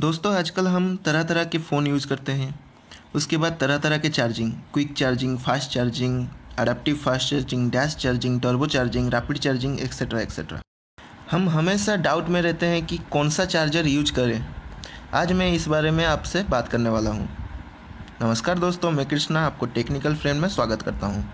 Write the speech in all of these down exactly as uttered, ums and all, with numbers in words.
दोस्तों आजकल हम तरह तरह के फ़ोन यूज़ करते हैं, उसके बाद तरह तरह के charging, quick charging, fast charging, adaptive fast charging, dash charging, turbo charging, rapid charging etcetera etcetera. हम हमेशा डाउट में रहते हैं कि कौन सा चार्जर यूज करें। आज मैं इस बारे में आपसे बात करने वाला हूँ। नमस्कार दोस्तों, मैं कृष्णा, आपको टेक्निकल फ्रेंड में स्वागत करता हूँ।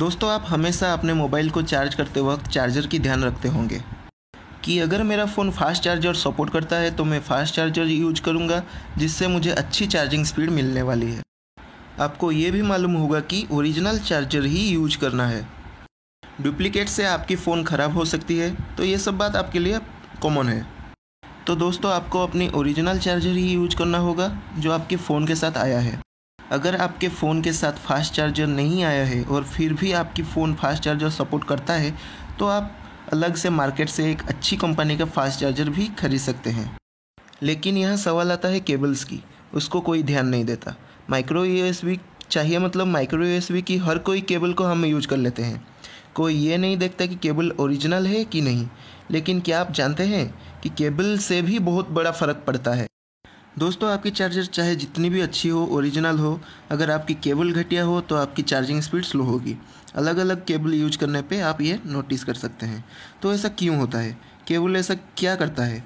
दोस्तों आप हमेशा अपने मोबाइल को चार्ज करते वक्त चार्जर की ध्यान रखते होंगे कि अगर मेरा फ़ोन फास्ट चार्जर सपोर्ट करता है तो मैं फास्ट चार्जर यूज करूँगा, जिससे मुझे अच्छी चार्जिंग स्पीड मिलने वाली है। आपको ये भी मालूम होगा कि ओरिजिनल चार्जर ही यूज करना है, डुप्लीकेट से आपकी फ़ोन ख़राब हो सकती है, तो ये सब बात आपके लिए कॉमन है। तो दोस्तों आपको अपनी ओरिजिनल चार्जर ही यूज करना होगा जो आपके फ़ोन के साथ आया है। अगर आपके फ़ोन के साथ फास्ट चार्जर नहीं आया है और फिर भी आपकी फ़ोन फास्ट चार्जर सपोर्ट करता है तो आप अलग से मार्केट से एक अच्छी कंपनी का फास्ट चार्जर भी खरीद सकते हैं। लेकिन यहाँ सवाल आता है केबल्स की, उसको कोई ध्यान नहीं देता। माइक्रो यूएसबी चाहिए मतलब माइक्रो यूएसबी की हर कोई केबल को हम यूज कर लेते हैं, कोई ये नहीं देखता कि केबल ओरिजिनल है कि नहीं। लेकिन क्या आप जानते हैं कि केबल से भी बहुत बड़ा फ़र्क पड़ता है। दोस्तों आपकी चार्जर चाहे जितनी भी अच्छी हो, ओरिजिनल हो, अगर आपकी केबल घटिया हो तो आपकी चार्जिंग स्पीड स्लो होगी। अलग अलग केबल यूज करने पे आप ये नोटिस कर सकते हैं। तो ऐसा क्यों होता है, केबल ऐसा क्या करता है?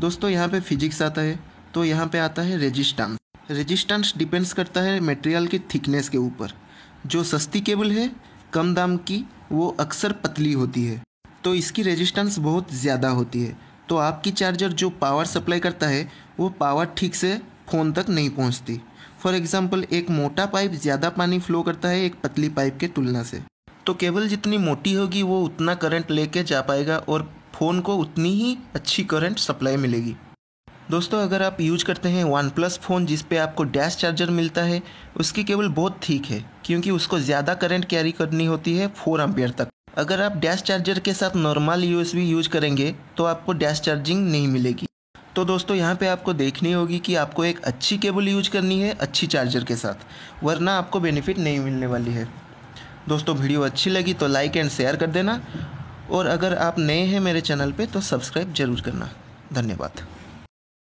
दोस्तों यहाँ पे फिजिक्स आता है, तो यहाँ पे आता है रेजिस्टेंस। रेजिस्टेंस डिपेंड्स करता है मटेरियल की थिकनेस के ऊपर। जो सस्ती केबल है कम दाम की, वो अक्सर पतली होती है, तो इसकी रेजिस्टेंस बहुत ज़्यादा होती है, तो आपकी चार्जर जो पावर सप्लाई करता है वो पावर ठीक से फ़ोन तक नहीं पहुंचती। फॉर एग्जांपल एक मोटा पाइप ज़्यादा पानी फ्लो करता है एक पतली पाइप के तुलना से, तो केबल जितनी मोटी होगी वो उतना करंट लेके जा पाएगा और फ़ोन को उतनी ही अच्छी करंट सप्लाई मिलेगी। दोस्तों अगर आप यूज करते हैं वन प्लस फ़ोन जिस पे आपको डैश चार्जर मिलता है, उसकी केबल बहुत ठीक है क्योंकि उसको ज़्यादा करंट कैरी करनी होती है फोर एम्पियर तक। अगर आप डैश चार्जर के साथ नॉर्मल यूएसबी यूज करेंगे तो आपको डैश चार्जिंग नहीं मिलेगी। तो दोस्तों यहाँ पे आपको देखनी होगी कि आपको एक अच्छी केबल यूज करनी है अच्छी चार्जर के साथ, वरना आपको बेनिफिट नहीं मिलने वाली है। दोस्तों वीडियो अच्छी लगी तो लाइक एंड शेयर कर देना, और अगर आप नए हैं मेरे चैनल पे तो सब्सक्राइब जरूर करना। धन्यवाद।